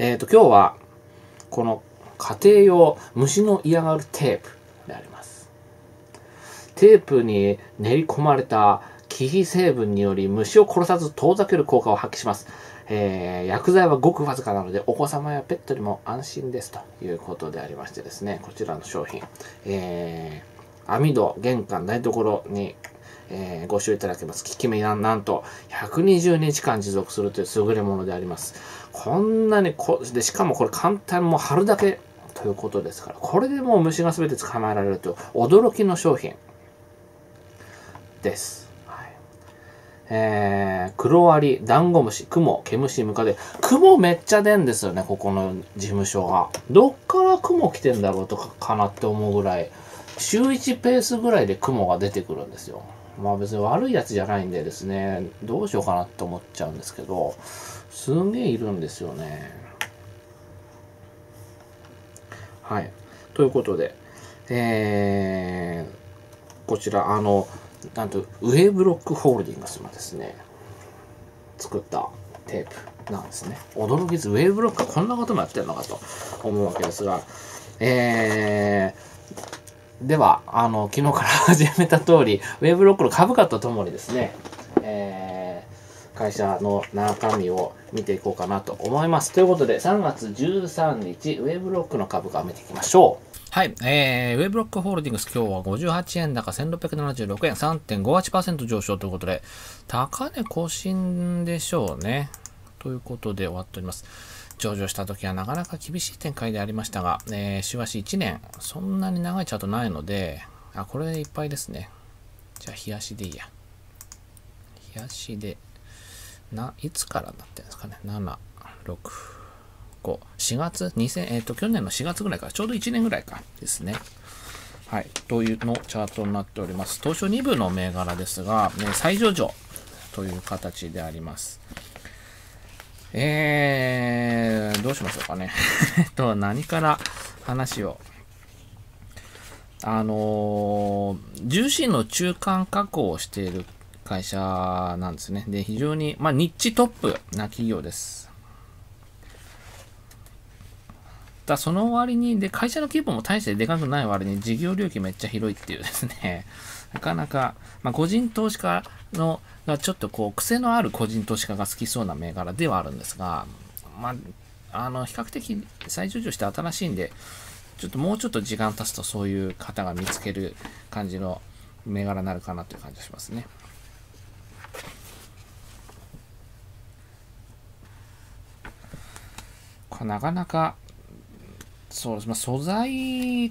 今日はこの家庭用虫の嫌がるテープであります。テープに練り込まれた忌避成分により虫を殺さず遠ざける効果を発揮します。薬剤はごくわずかなのでお子様やペットにも安心ですということでありましてですね、こちらの商品、網戸、玄関、台所に、ご使用いただけます。効き目がなんと120日間持続するという優れものであります。こんなにで、しかもこれ簡単、もう貼るだけということですから、これでもう虫が全て捕まえられるという驚きの商品です。クロアリ、ダンゴムシ、クモ、毛虫、ムカデ。クモめっちゃ出んですよね、ここの事務所が。どっからクモ来てんだろうとかかなって思うぐらい、週1ペースぐらいでクモが出てくるんですよ。まあ別に悪いやつじゃないんでですね、どうしようかなって思っちゃうんですけど、すんげえいるんですよね。はい。ということで、こちら、なんとウェブロックホールディングスのですね、作ったテープなんですね。驚きです。ウェブロックがこんなこともやってるのかと思うわけですが、では、昨日から始めた通り、ウェブロックの株価とともにですね、会社の中身を見ていこうかなと思います。ということで、3月13日、ウェブロックの株価を見ていきましょう。はい、ウェブロックホールディングス、今日は58円高、1676円、3.58% 上昇ということで、高値更新でしょうね。ということで終わっております。上場した時はなかなか厳しい展開でありましたが、週足1年、そんなに長いチャートないので、あ、これでいっぱいですね。じゃあ、日足でいいや。日足で、いつからだったんですかね。7、6。4月2000、去年の4月ぐらいから、ちょうど1年ぐらいかですね。はい。というのチャートになっております。東証2部の銘柄ですが、再上場という形であります。どうしましょうかね。何から話を。ジューシーの中間加工をしている会社なんですね。で、非常に、まあ、ニッチトップな企業です。その割にで、会社の規模も大してでかくない割に事業領域めっちゃ広いっていうですね、なかなか、まあ、個人投資家のがちょっとこう癖のある個人投資家が好きそうな銘柄ではあるんですが、まあ、比較的再上場して新しいんで、ちょっともうちょっと時間経つとそういう方が見つける感じの銘柄になるかなという感じがしますね。これなかなかそうですね、素材っ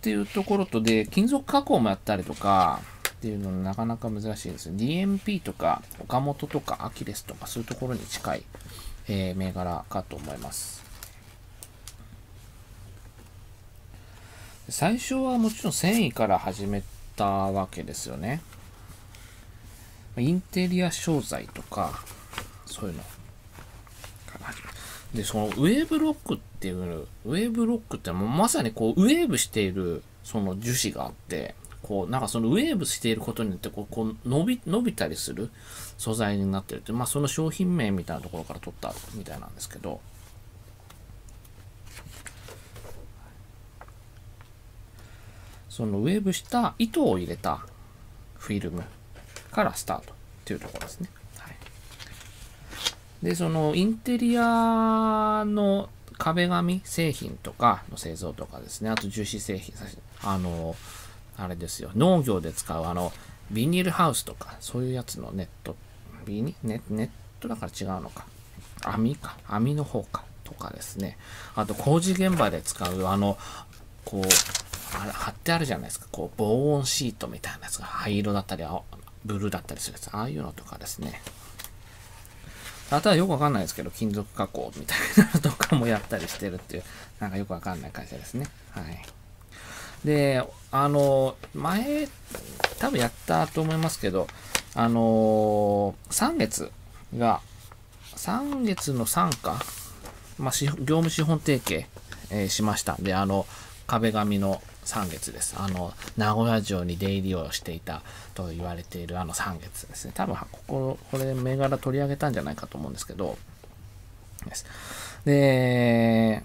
ていうところとで、金属加工もやったりとかっていうのもなかなか難しいですね。DMP とか、岡本とか、アキレスとか、そういうところに近い、銘柄かと思います。最初はもちろん繊維から始めたわけですよね。インテリア商材とか、そういうのから始めた。で、そのウェーブロックってもうまさにこう、ウェーブしているその樹脂があって、こう、なんかそのウェーブしていることによって、こう伸びたりする素材になってるって、まあその商品名みたいなところから取ったみたいなんですけど、そのウェーブした糸を入れたフィルムからスタートっていうところですね。で、そのインテリアの壁紙製品とかの製造とかですね、あと樹脂製品、あれですよ、農業で使うビニールハウスとか、そういうやつのネットだから違うのか、網の方かとかですね、あと工事現場で使うこう、あれ貼ってあるじゃないですか、こう防音シートみたいなやつが灰色だったり、ブルーだったりするやつ、ああいうのとかですね。あとはよくわかんないですけど、金属加工みたいなのとかもやったりしてるっていう、なんかよくわかんない会社ですね。はい。で、前、多分やったと思いますけど、3月の傘下、まあ、業務資本提携、しました。で、壁紙の3月です。名古屋城に出入りをしていたと言われている3月ですね。多分、これ銘柄取り上げたんじゃないかと思うんですけど、で、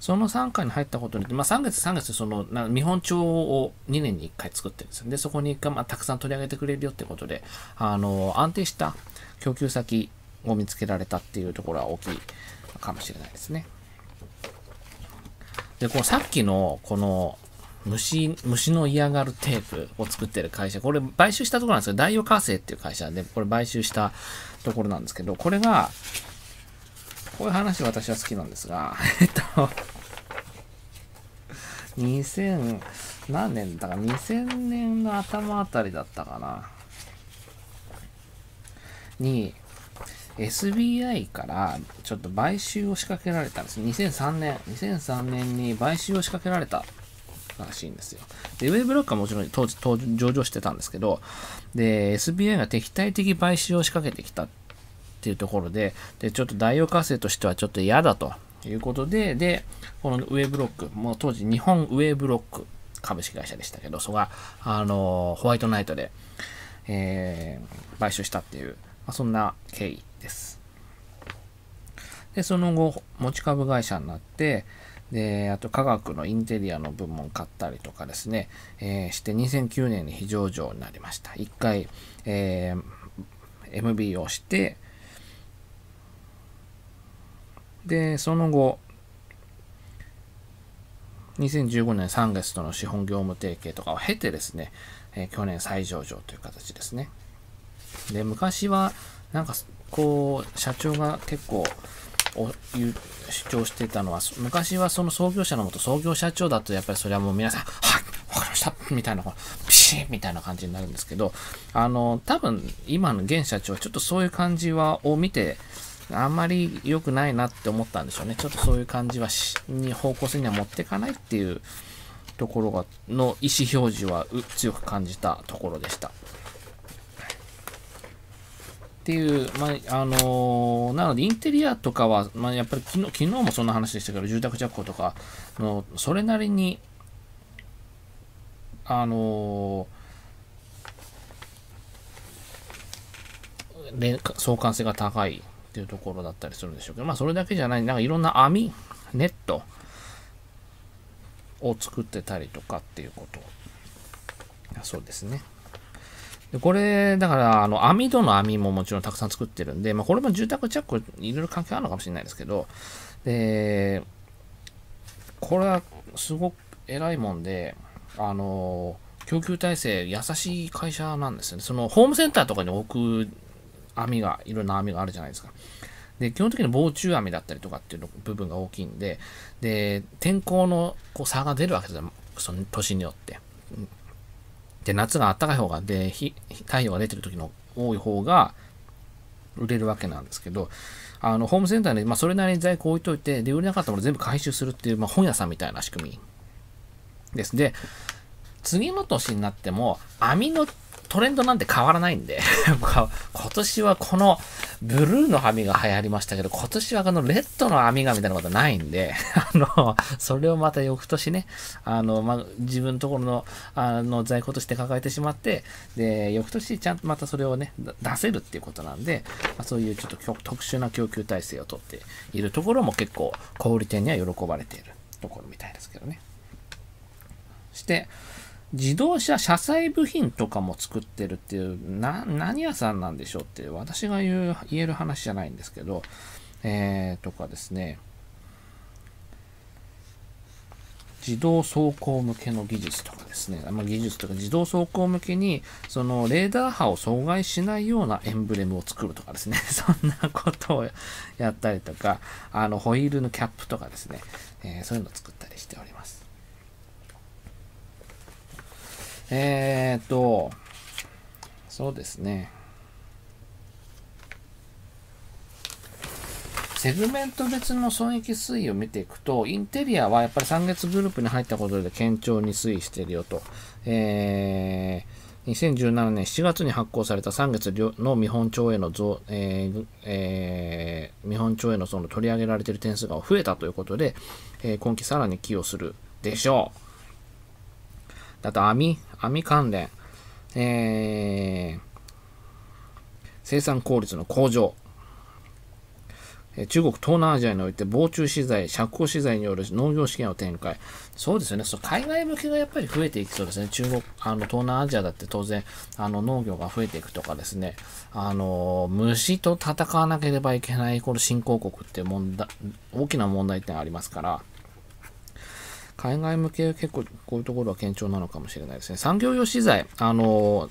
その傘下に入ったことによって、3月、その見本帳を2年に1回作ってるんですよ。で、そこにたくさん取り上げてくれるよってことで、安定した供給先を見つけられたっていうところは大きいかもしれないですね。で、こうさっきのこの虫の嫌がるテープを作ってる会社、これ買収したところなんですけど、大洋化成っていう会社で、これ買収したところなんですけど、これが、こういう話私は好きなんですが、2000、何年だったか、2000年の頭あたりだったかな、に、SBI からちょっと買収を仕掛けられたんです。2003年に買収を仕掛けられたらしいんですよ。で、ウェブロックはもちろん当時上場してたんですけど、で、SBI が敵対的買収を仕掛けてきたっていうところで、ちょっと大洋化成としてはちょっと嫌だということで、このウェブロック、もう当時日本ウェブロック株式会社でしたけど、そこが、ホワイトナイトで、買収したっていう、そんな経緯です。で、その後、持ち株会社になって、で、あと科学のインテリアの部門買ったりとかですね、して2009年に非上場になりました。1回、MB をして、で、その後、2015年3月との資本業務提携とかを経てですね、去年再上場という形ですね。で、昔は、なんか、こう、社長が結構主張してたのは、昔はその創業者のもと、創業社長だと、やっぱりそれはもう皆さん、はい、わかりましたみたいな、ピシッみたいな感じになるんですけど、多分、今の現社長はちょっとそういう感じを見て、あんまり良くないなって思ったんでしょうね。ちょっとそういう感じは方向性には持っていかないっていうところの意思表示は強く感じたところでした。っていう、なのでインテリアとかは、やっぱり昨日もそんな話でしたけど、住宅着工とかの、それなりに、相関性が高いっていうところだったりするんでしょうけど、それだけじゃない、なんかいろんな網、ネットを作ってたりとかっていうこと。そうですね。これ、だから、網戸の網ももちろんたくさん作ってるんで、これも住宅着工、いろいろ関係あるのかもしれないですけど、で、これはすごく偉いもんで、供給体制、優しい会社なんですよね。その、ホームセンターとかに置く網が、いろんな網があるじゃないですか。で、基本的に防虫網だったりとかっていう部分が大きいんで、で、天候のこう差が出るわけですよ、その年によって。で、夏が暖かい方が、で、太陽が出てる時の多い方が売れるわけなんですけど、ホームセンターに、それなりに在庫置いといて、で、売れなかったもの全部回収するっていう、本屋さんみたいな仕組みです。で、次の年になっても、網のトレンドなんて変わらないんで、今年はこのブルーの網が流行りましたけど、今年はこのレッドの網がみたいなことはないんで、それをまた翌年ね、自分のところの、在庫として抱えてしまって、で、翌年ちゃんとまたそれをね、出せるっていうことなんで、そういうちょっと特殊な供給体制をとっているところも結構、小売店には喜ばれているところみたいですけどね。して、自動車、車載部品とかも作ってるっていう、何屋さんなんでしょうって、私が言える話じゃないんですけど、とかですね、自動走行向けの技術とかですね、技術とか自動走行向けに、そのレーダー波を阻害しないようなエンブレムを作るとかですね、そんなことをやったりとか、ホイールのキャップとかですね、そういうのを作ったりしております。そうですね。セグメント別の損益推移を見ていくと、インテリアはやっぱり3月グループに入ったことで堅調に推移しているよと。2017年7月に発行された3月の見本帳へのその取り上げられている点数が増えたということで、今期さらに寄与するでしょう。あと、網関連、生産効率の向上、中国東南アジアにおいて防虫資材、借光資材による農業試験を展開。そうですよね。そう、海外向けがやっぱり増えていきそうですね。中国、東南アジアだって当然、農業が増えていくとかですね、虫と戦わなければいけないこの新興国って問題、大きな問題点がありますから、海外向け結構こういうところは堅調なのかもしれないですね。産業用資材、防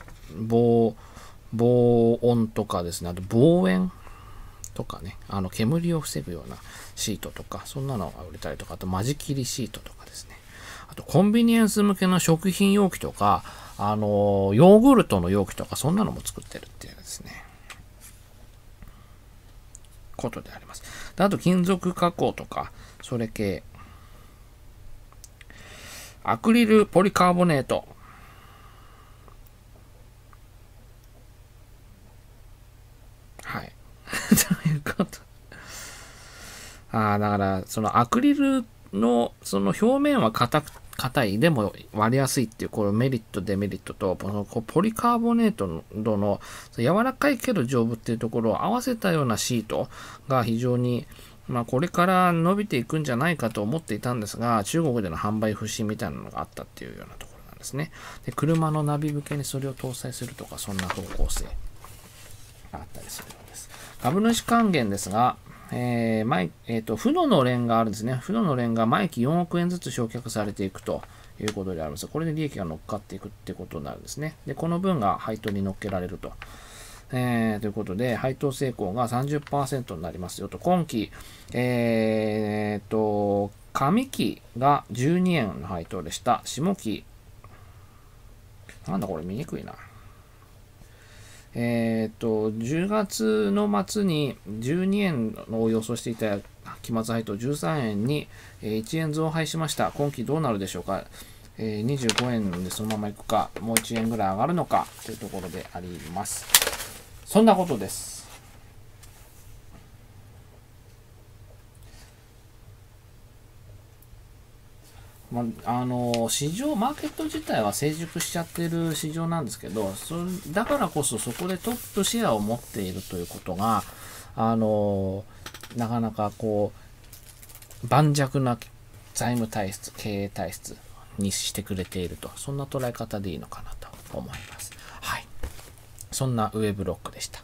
音とかですね、あと防煙とかね、煙を防ぐようなシートとか、そんなのが売れたりとか、あと間仕切りシートとかですね。あとコンビニエンス向けの食品容器とか、ヨーグルトの容器とか、そんなのも作ってるっていうですね。ことであります。あと金属加工とか、それ系。アクリルポリカーボネート。はい。ということ。だから、そのアクリルの、その表面は硬い、でも割れやすいっていう、このメリット、デメリットと、このポリカーボネートの柔らかいけど丈夫っていうところを合わせたようなシートが非常に、まあこれから伸びていくんじゃないかと思っていたんですが、中国での販売不振みたいなのがあったっていうようなところなんですね。で、車のナビ向けにそれを搭載するとか、そんな方向性があったりするんです。株主還元ですが、負の連があるんですね。負の連が毎期4億円ずつ償却されていくということであります。これで利益が乗っかっていくってことになるんですね。で、この分が配当に乗っけられると。ということで、配当成功が 30% になりますよと。今期、上期が12円の配当でした。下期、なんだこれ見にくいな。10月の末に12円を予想していた期末配当13円に1円増配しました。今期どうなるでしょうか。25円でそのままいくか、もう1円ぐらい上がるのかというところであります。そんなことです。市場、マーケット自体は成熟しちゃってる市場なんですけど、だからこそそこでトップシェアを持っているということが、なかなかこう、盤石な財務体質、経営体質にしてくれていると、そんな捉え方でいいのかなと思います。はい。そんなウェブロックでした。